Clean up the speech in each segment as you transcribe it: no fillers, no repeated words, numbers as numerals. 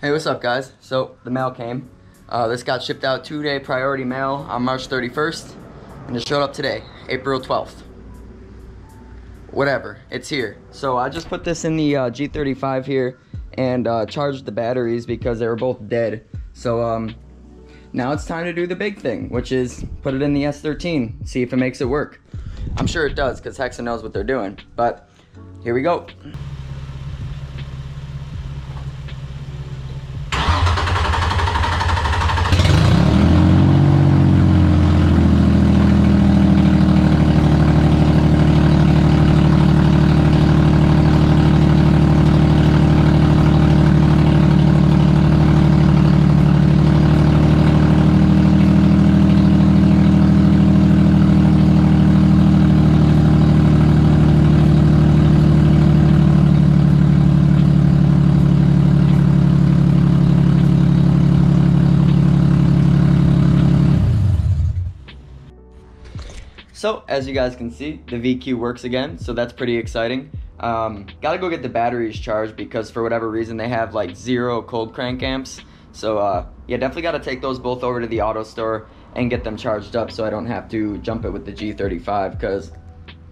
Hey, what's up guys? So the mail came. This got shipped out 2-day priority mail on March 31st and it showed up today, April 12th. Whatever, it's here. So I just put this in the G35 here and charged the batteries because they were both dead. So now it's time to do the big thing, which is put it in the S13, see if it makes it work. I'm sure it does because Hexa knows what they're doing, but here we go. So as you guys can see, the VQ works again, so that's pretty exciting. Gotta go get the batteries charged because for whatever reason they have like 0 cold crank amps. So yeah, definitely gotta take those both over to the auto store and get them charged up so I don't have to jump it with the G35 because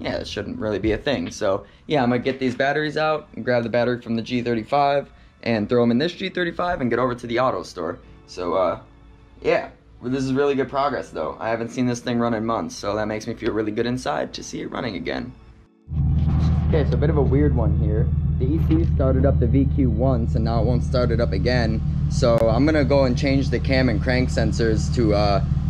yeah, it shouldn't really be a thing. So yeah, I'm gonna get these batteries out and grab the battery from the G35 and throw them in this G35 and get over to the auto store. So yeah. This is really good progress though. I haven't seen this thing run in months, so that makes me feel really good inside to see it running again. Okay, so a bit of a weird one here. The ECU started up the VQ once and now it won't start it up again. So I'm gonna go and change the cam and crank sensors to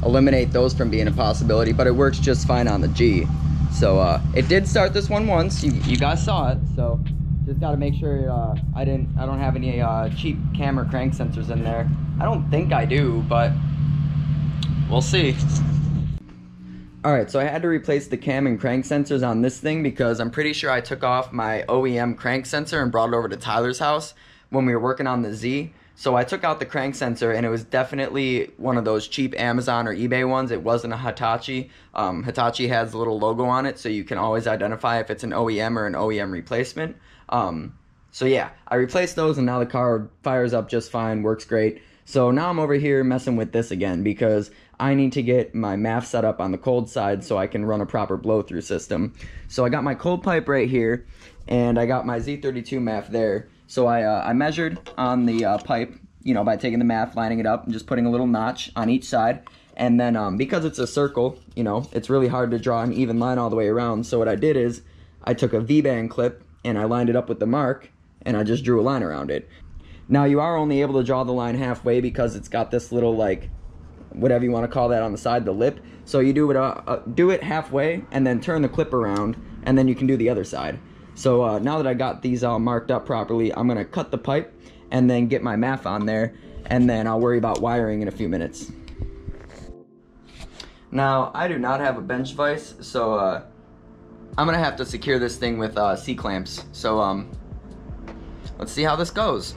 eliminate those from being a possibility, but it works just fine on the G. So it did start this one once, you guys saw it, so just gotta make sure I don't have any cheap cam or crank sensors in there. I don't think I do, but we'll see. Alright, so I had to replace the cam and crank sensors on this thing because I'm pretty sure I took off my OEM crank sensor and brought it over to Tyler's house when we were working on the Z. So I took out the crank sensor and it was definitely one of those cheap Amazon or eBay ones. It wasn't a Hitachi. Hitachi has a little logo on it so you can always identify if it's an OEM or an OEM replacement. So yeah, I replaced those and now the car fires up just fine, works great. So now I'm over here messing with this again because I need to get my MAF set up on the cold side so I can run a proper blow-through system. So I got my cold pipe right here, and I got my Z32 MAF there. So I measured on the pipe, you know, by taking the MAF, lining it up, and just putting a little notch on each side. And then because it's a circle, you know, it's really hard to draw an even line all the way around. So what I did is I took a V-band clip, and I lined it up with the mark, and I just drew a line around it. Now you are only able to draw the line halfway because it's got this little, like, whatever you want to call that on the side, the lip. So you do it halfway and then turn the clip around and then you can do the other side. So now that I got these all marked up properly, I'm going to cut the pipe and then get my MAF on there and then I'll worry about wiring in a few minutes. Now I do not have a bench vise, so I'm going to have to secure this thing with C-clamps. So let's see how this goes.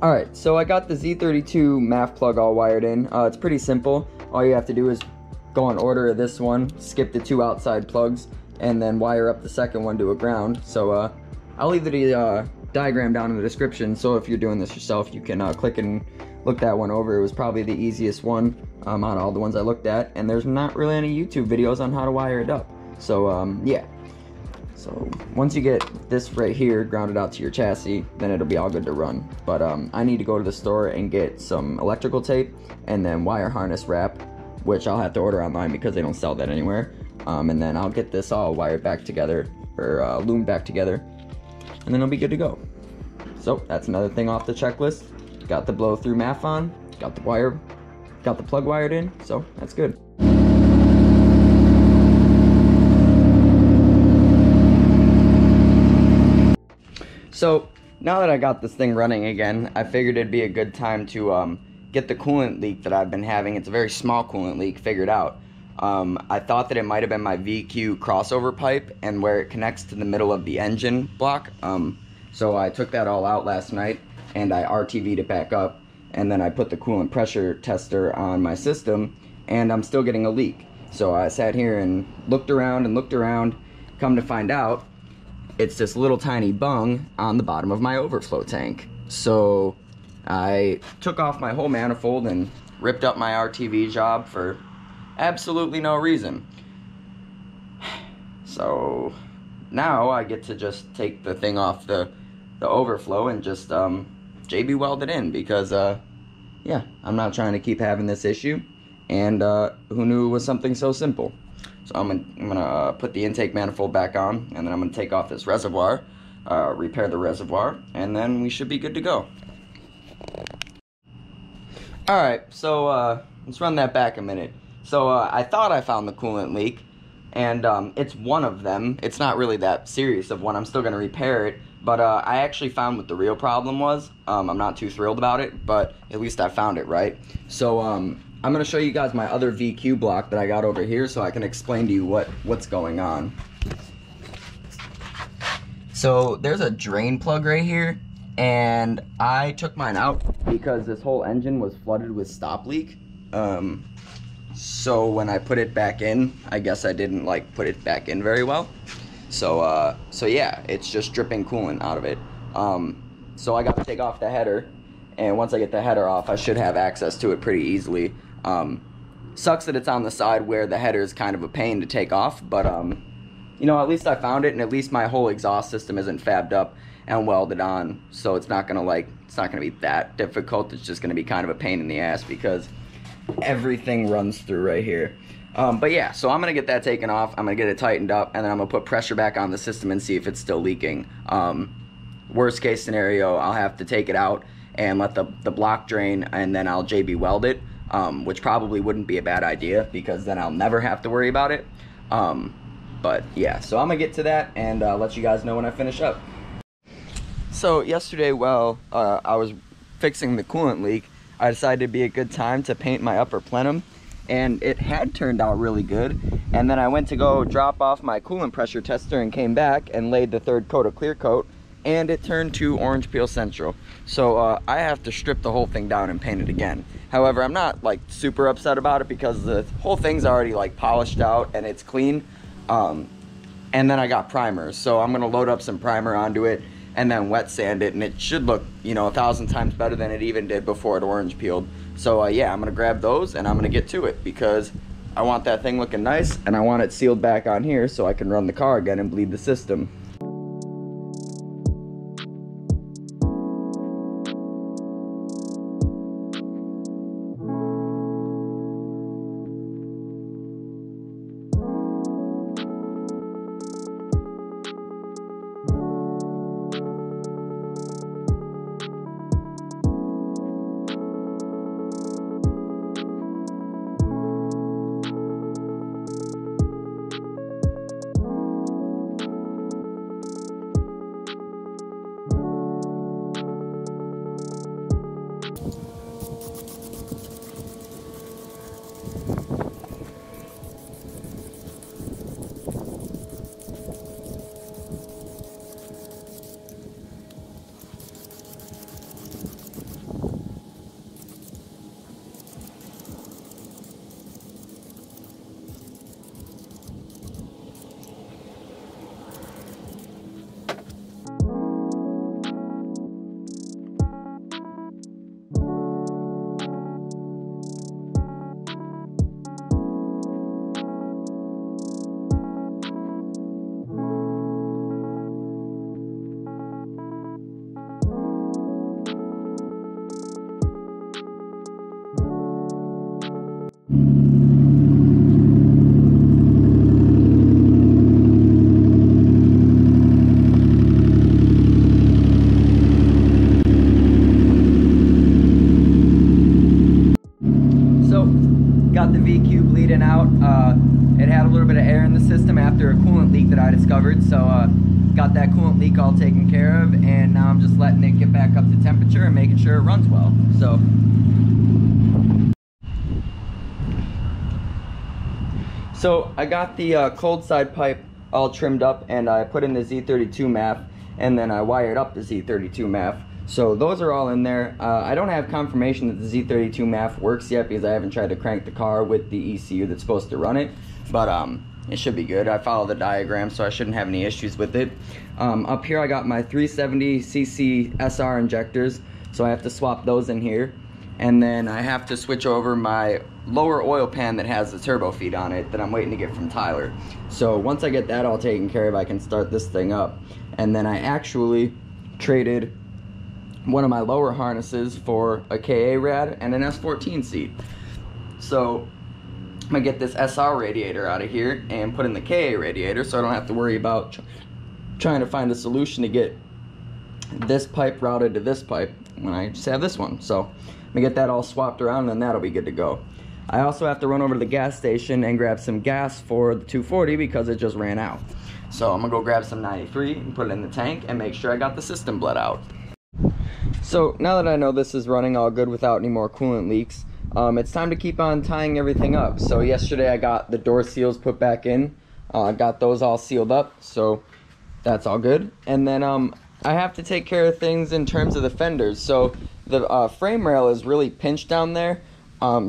Alright, so I got the Z32 MAF plug all wired in. It's pretty simple. All you have to do is go and order this one, skip the 2 outside plugs, and then wire up the second one to a ground. So I'll leave the diagram down in the description, so if you're doing this yourself, you can click and look that one over. It was probably the easiest one out of all the ones I looked at, and there's not really any YouTube videos on how to wire it up. So yeah. So once you get this right here grounded out to your chassis, then it'll be all good to run. But I need to go to the store and get some electrical tape and then wire harness wrap, which I'll have to order online because they don't sell that anywhere. And then I'll get this all wired back together, or loomed back together, and then it'll be good to go. So that's another thing off the checklist. Got the blow through MAF on, got the plug wired in, so that's good. So Now that I got this thing running again, I figured it'd be a good time to get the coolant leak that I've been having. It's a very small coolant leak figured out. I thought that it might have been my VQ crossover pipe and where it connects to the middle of the engine block. So I took that all out last night and I RTV'd it back up, and then I put the coolant pressure tester on my system, and I'm still getting a leak. So I sat here and looked around, come to find out it's this little tiny bung on the bottom of my overflow tank. So I took off my whole manifold and ripped up my RTV job for absolutely no reason. So now I get to just take the thing off the overflow and just JB weld it in, because yeah, I'm not trying to keep having this issue, and who knew it was something so simple. So I'm gonna put the intake manifold back on, and then I'm gonna take off this reservoir, repair the reservoir, and then we should be good to go. Alright, so let's run that back a minute. So I thought I found the coolant leak, and it's one of them. It's not really that serious of one. I'm still going to repair it, but I actually found what the real problem was. I'm not too thrilled about it, but at least I found it, right? So I'm going to show you guys my other VQ block that I got over here so I can explain to you what's going on. So there's a drain plug right here, and I took mine out because this whole engine was flooded with stop leak. So when I put it back in, I guess I didn't like put it back in very well. So so yeah, it's just dripping coolant out of it. So I got to take off the header, and once I get the header off, I should have access to it pretty easily. Sucks that it's on the side where the header is kind of a pain to take off, but you know, at least I found it, and at least my whole exhaust system isn't fabbed up and welded on. So it's not gonna be that difficult. It's just gonna be kind of a pain in the ass because everything runs through right here. But yeah, so I'm gonna get that taken off, I'm gonna get it tightened up, and then I'm gonna put pressure back on the system and see if it's still leaking. Worst case scenario, I'll have to take it out and let the block drain, and then I'll JB weld it, which probably wouldn't be a bad idea because then I'll never have to worry about it. But yeah, so I'm gonna get to that and let you guys know when I finish up. So yesterday, while I was fixing the coolant leak, I decided it'd be a good time to paint my upper plenum, and it had turned out really good. And then I went to go drop off my coolant pressure tester and came back and laid the third coat of clear coat, and it turned to orange peel central. So I have to strip the whole thing down and paint it again. However, I'm not like super upset about it because the whole thing's already like polished out and it's clean. And then I got primer, so I'm gonna load up some primer onto it and then wet sand it, and it should look, you know, 1,000 times better than it even did before it orange peeled. So yeah, I'm gonna grab those and I'm gonna get to it because I want that thing looking nice, and I want it sealed back on here so I can run the car again and bleed the system. Out. It had a little bit of air in the system after a coolant leak that I discovered, so got that coolant leak all taken care of, and now I'm just letting it get back up to temperature and making sure it runs well. So. So I got the cold side pipe all trimmed up, and I put in the Z32 MAF, and then I wired up the Z32 MAF. So those are all in there. I don't have confirmation that the Z32 MAF works yet because I haven't tried to crank the car with the ECU that's supposed to run it, but it should be good. I follow the diagram, so I shouldn't have any issues with it. Up here I got my 370cc SR injectors, so I have to swap those in here. And then I have to switch over my lower oil pan that has the turbo feed on it that I'm waiting to get from Tyler. So once I get that all taken care of, I can start this thing up. And then I actually traded one of my lower harnesses for a KA rad and an S14 seat. So I'm gonna get this SR radiator out of here and put in the KA radiator, so I don't have to worry about trying to find a solution to get this pipe routed to this pipe when I just have this one. So I'm gonna get that all swapped around, and then that'll be good to go. I also have to run over to the gas station and grab some gas for the 240 because it just ran out. So I'm gonna go grab some 93 and put it in the tank and make sure I got the system bled out. So now that I know this is running all good without any more coolant leaks, it's time to keep on tying everything up. So yesterday I got the door seals put back in. I got those all sealed up, so that's all good. And then I have to take care of things in terms of the fenders. So the frame rail is really pinched down there,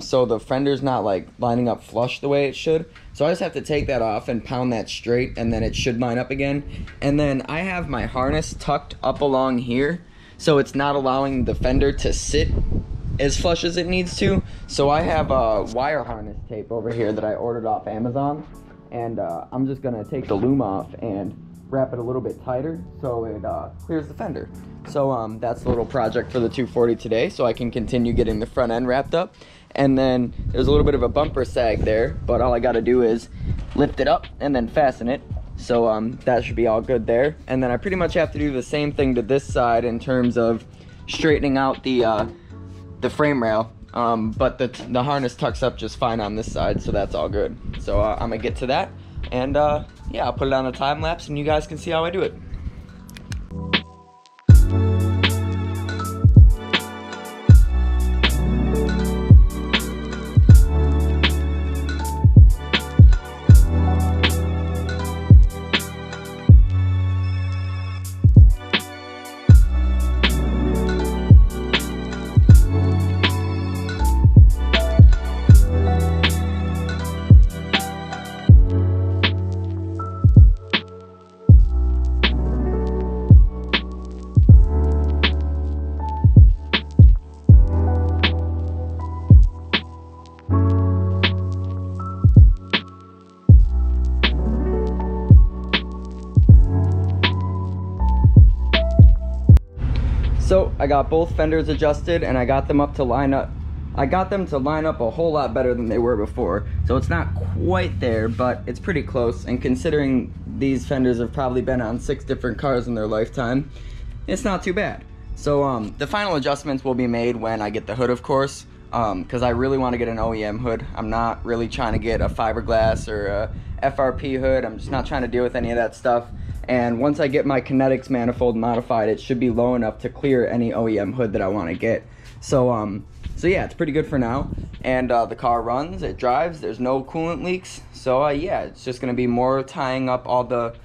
so the fender's not like lining up flush the way it should. So I just have to take that off and pound that straight, and then it should line up again. And then I have my harness tucked up along here, so it's not allowing the fender to sit as flush as it needs to. So I have a wire harness tape over here that I ordered off Amazon, and I'm just gonna take the loom off and wrap it a little bit tighter so it clears the fender. So that's the little project for the 240 today, so I can continue getting the front end wrapped up. And then there's a little bit of a bumper sag there, but all I got to do is lift it up and then fasten it. So that should be all good there. And then I pretty much have to do the same thing to this side in terms of straightening out the frame rail, but the harness tucks up just fine on this side, so that's all good. So I'm gonna get to that, and yeah, I'll put it on a time lapse and you guys can see how I do it. So I got both fenders adjusted, and I got them up to line up. I got them to line up a whole lot better than they were before. So it's not quite there, but it's pretty close. And considering these fenders have probably been on 6 different cars in their lifetime, it's not too bad. So the final adjustments will be made when I get the hood, of course, because I really want to get an OEM hood. I'm not really trying to get a fiberglass or a FRP hood. I'm just not trying to deal with any of that stuff. And once I get my kinetics manifold modified, it should be low enough to clear any OEM hood that I want to get. So so yeah, it's pretty good for now. And the car runs, it drives, there's no coolant leaks. So yeah, it's just going to be more tying up all the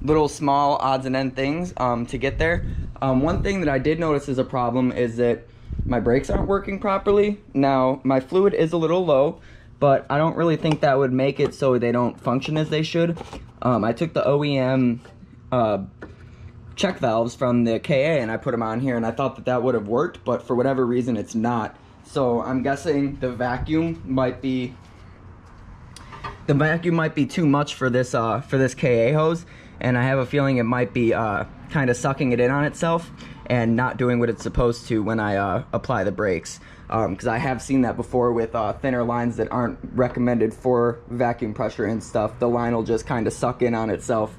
little small odds and end things to get there. One thing that I did notice is a problem is that my brakes aren't working properly. Now, my fluid is a little low, but I don't really think that would make it so they don't function as they should. I took the OEM... check valves from the KA and I put them on here, and I thought that that would have worked, but for whatever reason it's not. So I'm guessing the vacuum might be too much for this KA hose, and I have a feeling it might be kind of sucking it in on itself and not doing what it's supposed to when I apply the brakes, because I have seen that before with thinner lines that aren't recommended for vacuum pressure and stuff. The line will just kind of suck in on itself,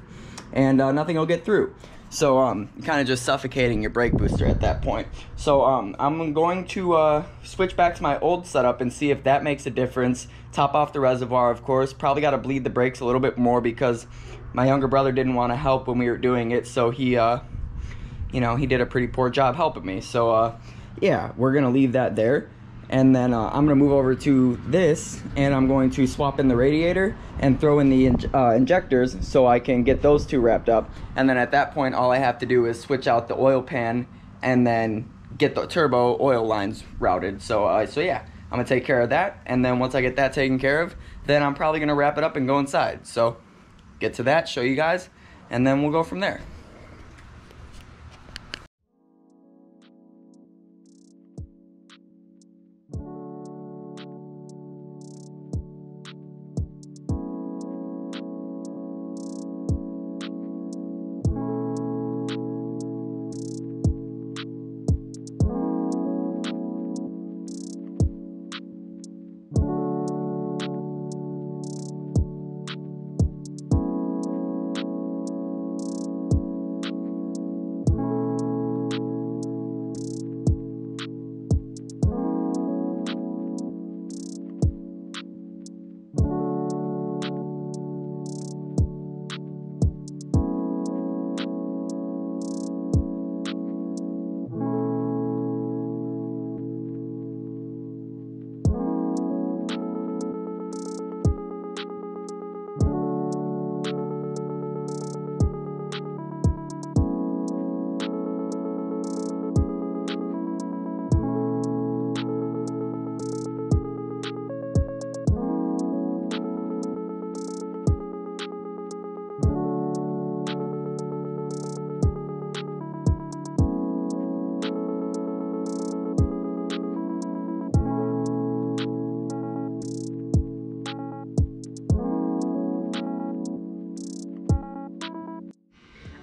and nothing will get through. So kind of just suffocating your brake booster at that point. So I'm going to switch back to my old setup and see if that makes a difference. Top off the reservoir, of course. Probably got to bleed the brakes a little bit more because my younger brother didn't want to help when we were doing it. So he, you know, he did a pretty poor job helping me. So yeah, we're going to leave that there. And then I'm going to move over to this, and I'm going to swap in the radiator and throw in the injectors so I can get those two wrapped up. And then at that point, all I have to do is switch out the oil pan and then get the turbo oil lines routed. So, yeah, I'm going to take care of that. And then once I get that taken care of, then I'm probably going to wrap it up and go inside. So get to that, show you guys, and then we'll go from there.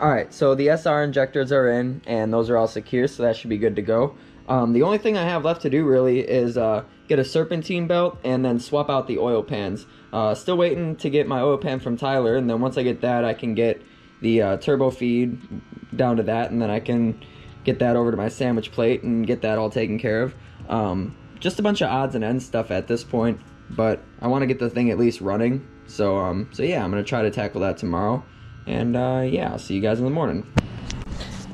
Alright, so the SR injectors are in, and those are all secure, so that should be good to go. The only thing I have left to do, really, is get a serpentine belt and then swap out the oil pans. Still waiting to get my oil pan from Tyler, and then once I get that, I can get the turbo feed down to that, and then I can get that over to my sandwich plate and get that all taken care of. Just a bunch of odds and ends stuff at this point, but I want to get the thing at least running. So, yeah, I'm going to try to tackle that tomorrow. And yeah, I'll see you guys in the morning.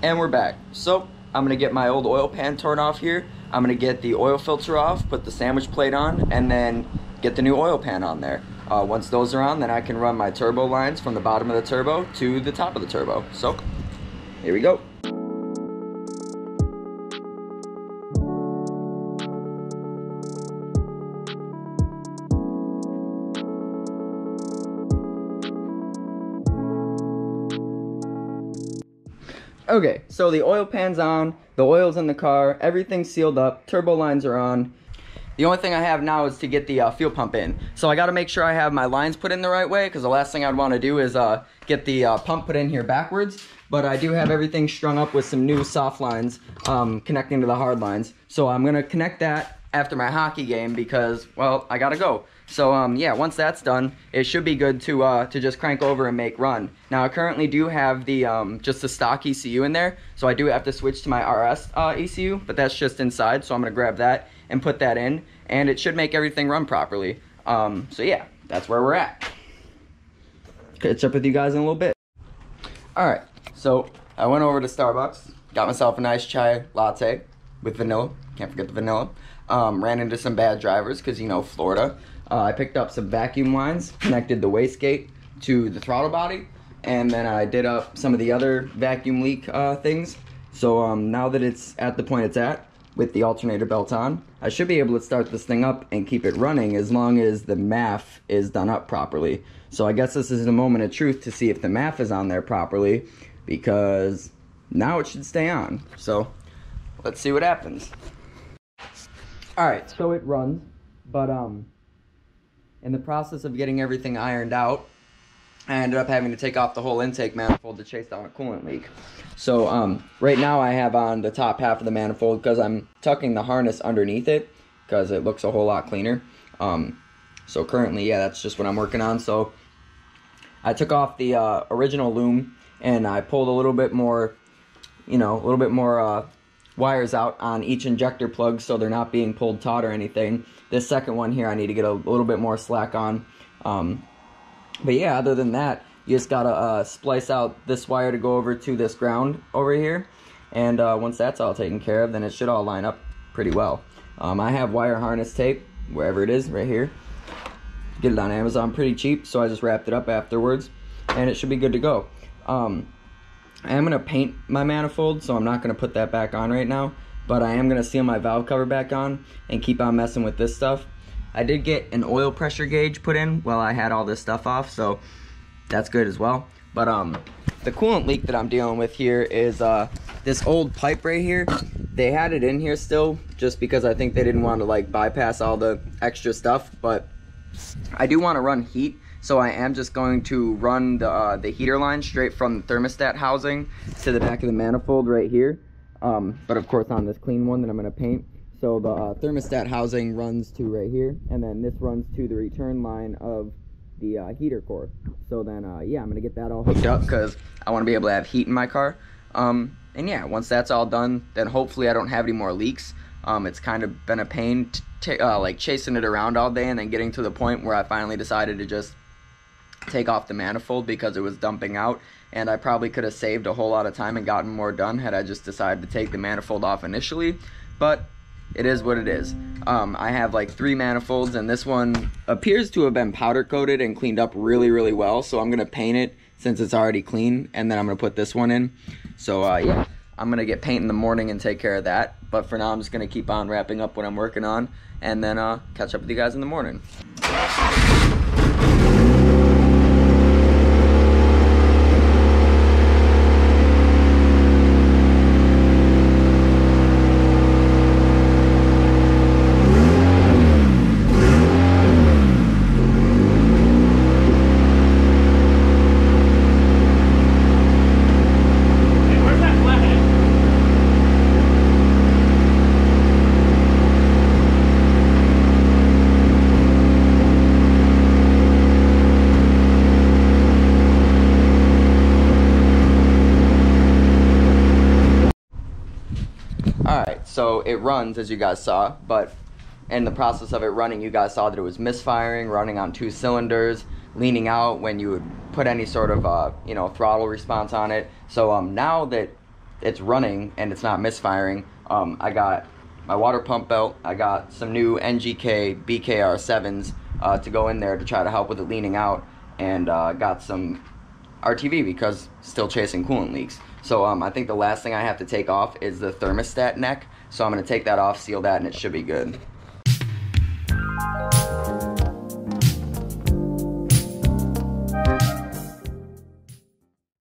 And we're back. So I'm gonna get my old oil pan torn off here. I'm gonna get the oil filter off, put the sandwich plate on, and then get the new oil pan on there. Once those are on, then I can run my turbo lines from the bottom of the turbo to the top of the turbo. So here we go. Okay, so the oil pan's on, the oil's in the car, everything's sealed up, turbo lines are on. The only thing I have now is to get the fuel pump in. So I gotta make sure I have my lines put in the right way, because the last thing I'd wanna do is get the pump put in here backwards. But I do have everything strung up with some new soft lines connecting to the hard lines. So I'm gonna connect that after my hockey game because, well, I gotta go. So yeah, once that's done, it should be good to just crank over and make run. Now I currently do have the just the stock ECU in there, so I do have to switch to my RS ECU, but that's just inside, so I'm gonna grab that and put that in, and it should make everything run properly. So yeah, that's where we're at. Catch up with you guys in a little bit. All right, so I went over to Starbucks, got myself a nice chai latte with vanilla. Can't forget the vanilla. Ran into some bad drivers because, you know, Florida. I picked up some vacuum lines, connected the wastegate to the throttle body, and then I did up some of the other vacuum leak things. So now that it's at the point it's at, with the alternator belt on, I should be able to start this thing up and keep it running as long as the MAF is done up properly. So I guess this is the moment of truth to see if the MAF is on there properly, because now it should stay on. So let's see what happens. Alright, so it runs, but in the process of getting everything ironed out, I ended up having to take off the whole intake manifold to chase down a coolant leak. So right now I have on the top half of the manifold because I'm tucking the harness underneath it because it looks a whole lot cleaner. So currently, yeah, that's just what I'm working on. So I took off the original loom and I pulled a little bit more, a little bit more wires out on each injector plug so they're not being pulled taut or anything. This second one here, I need to get a little bit more slack on. But yeah, other than that, you just gotta splice out this wire to go over to this ground over here. And once that's all taken care of, then it should all line up pretty well. I have wire harness tape, wherever it is, right here. Get it on Amazon pretty cheap, so I just wrapped it up afterwards. And it should be good to go. I am going to paint my manifold, so I'm not going to put that back on right now. But I am going to seal my valve cover back on and keep on messing with this stuff. I did get an oil pressure gauge put in while I had all this stuff off, so that's good as well. But the coolant leak that I'm dealing with here is this old pipe right here. They had it in here still just because I think they didn't want to like bypass all the extra stuff, but I do want to run heat. So I am just going to run the heater line straight from the thermostat housing to the back of the manifold right here. But of course on this clean one that I'm going to paint. So the thermostat housing runs to right here, and then this runs to the return line of the heater core. So then, yeah, I'm going to get that all hooked up because I want to be able to have heat in my car. And yeah, once that's all done, then hopefully I don't have any more leaks. It's kind of been a pain like chasing it around all day and then getting to the point where I finally decided to just take off the manifold because it was dumping out, and I probably could have saved a whole lot of time and gotten more done had I just decided to take the manifold off initially, but it is what it is. I have like 3 manifolds, and this one appears to have been powder coated and cleaned up really well, so I'm gonna paint it since it's already clean, and then I'm gonna put this one in. So yeah, I'm gonna get paint in the morning and take care of that, but for now I'm just gonna keep on wrapping up what I'm working on, and then catch up with you guys in the morning. So it runs, as you guys saw, but in the process of it running, you guys saw that it was misfiring, running on 2 cylinders, leaning out when you would put any sort of throttle response on it. So now that it's running and it's not misfiring, I got my water pump belt, I got some new NGK BKR7s to go in there to try to help with it leaning out, and got some RTV because still chasing coolant leaks. So I think the last thing I have to take off is the thermostat neck. So I'm going to take that off, seal that, and it should be good.